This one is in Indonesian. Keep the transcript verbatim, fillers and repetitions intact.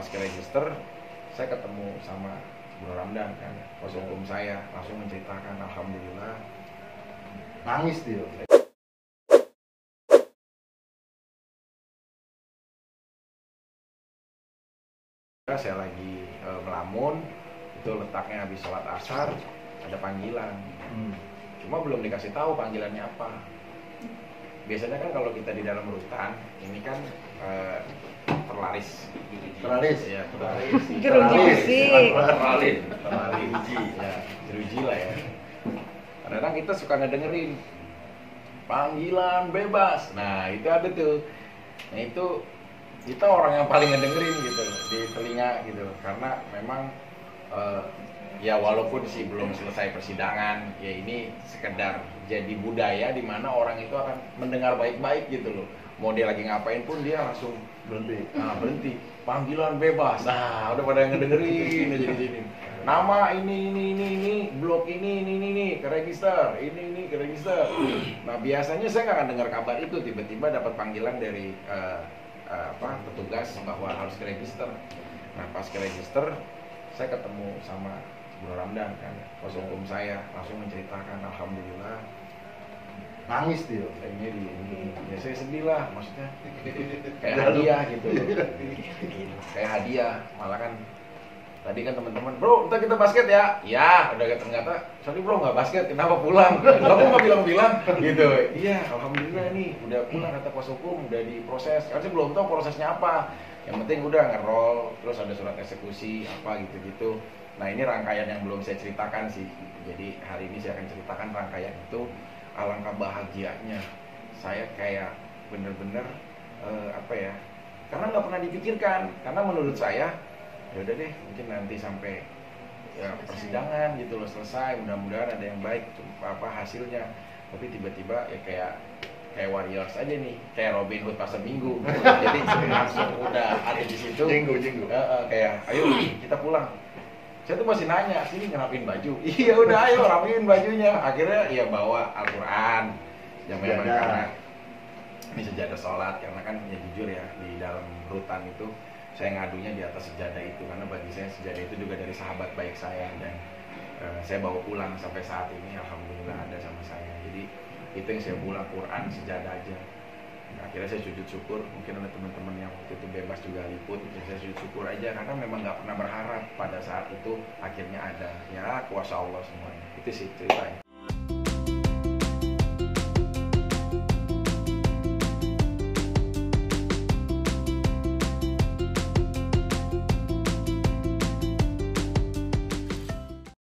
pas ke register saya ketemu sama Bro Ramdan kan, kuasa hukum saya, langsung menceritakan alhamdulillah, nangis dia. Saya lagi e, melamun, itu letaknya habis sholat asar, ada panggilan, hmm. cuma belum dikasih tahu panggilannya apa. Biasanya kan kalau kita di dalam rutan, ini kan uh, terlaris. Terlaris? Ya, terlaris. Terlaris. Terlaris. Terlaris. Ya, jeruji lah ya. Kadang-kadang kita suka ngedengerin panggilan bebas. Nah, itu ada tuh. Nah, itu kita orang yang paling ngedengerin gitu di telinga gitu. Karena memang uh, ya walaupun sih belum selesai persidangan, ya ini sekedar jadi budaya di mana orang itu akan mendengar baik-baik gitu loh. Mau dia lagi ngapain pun dia langsung berhenti. Nah, berhenti. Panggilan bebas. Nah, udah pada ngedengerin aja di sini. Nama ini ini ini ini, blok ini ini ini ini, ke register, ini ini ke register. Nah, biasanya saya nggak akan dengar kabar itu, tiba-tiba dapat panggilan dari uh, uh, apa? petugas bahwa harus ke register. Nah, pas ke register saya ketemu sama Bro Ramdan kan, kuasa hukum saya, langsung menceritakan alhamdulillah, nangis dia. Kayaknya di ya saya sedih lah, maksudnya kayak hadiah gitu, kayak hadiah. Malah kan tadi kan teman-teman, bro, ntar kita basket ya? Ya, udah kata-kata, sorry bro, nggak basket, kenapa pulang? Kamu nggak bilang-bilang gitu. Iya, alhamdulillah nih, udah pulang kata kuasa hukum, udah diproses. Karena saya belum tahu prosesnya apa. Yang penting udah ngerol, terus ada surat eksekusi apa gitu-gitu. Nah, ini rangkaian yang belum saya ceritakan sih. Jadi hari ini saya akan ceritakan rangkaian itu. Alangkah bahagianya saya, kayak bener-bener eh, apa ya, karena nggak pernah dipikirkan. Karena menurut saya ya udah deh, mungkin nanti sampai ya, persidangan gitu loh, selesai, mudah-mudahan ada yang baik apa hasilnya. Tapi tiba-tiba ya kayak kayak Warriors aja nih, kayak Robin Hood pasar minggu. Jadi langsung udah ada di situ. Jenggo, jenggo. Eh, eh, kayak ayo kita pulang. Saya tuh masih nanya, sini ngerapiin baju. Iya udah, ayo rapiin bajunya. Akhirnya ya bawa Al-Quran yang memang ya, karena ini sejadah sholat, karena kan ya jujur ya, di dalam rutan itu saya ngadunya di atas sejadah itu, karena bagi saya sejadah itu juga dari sahabat baik saya. Dan uh, saya bawa pulang sampai saat ini, alhamdulillah ada sama saya. Jadi itu yang saya pulang, Quran, sejadah aja. Akhirnya saya sujud syukur, mungkin ada teman-teman yang waktu itu bebas juga liput, saya sujud syukur aja karena memang nggak pernah berharap pada saat itu akhirnya ada. Ya kuasa Allah semuanya, itu sih ceritanya.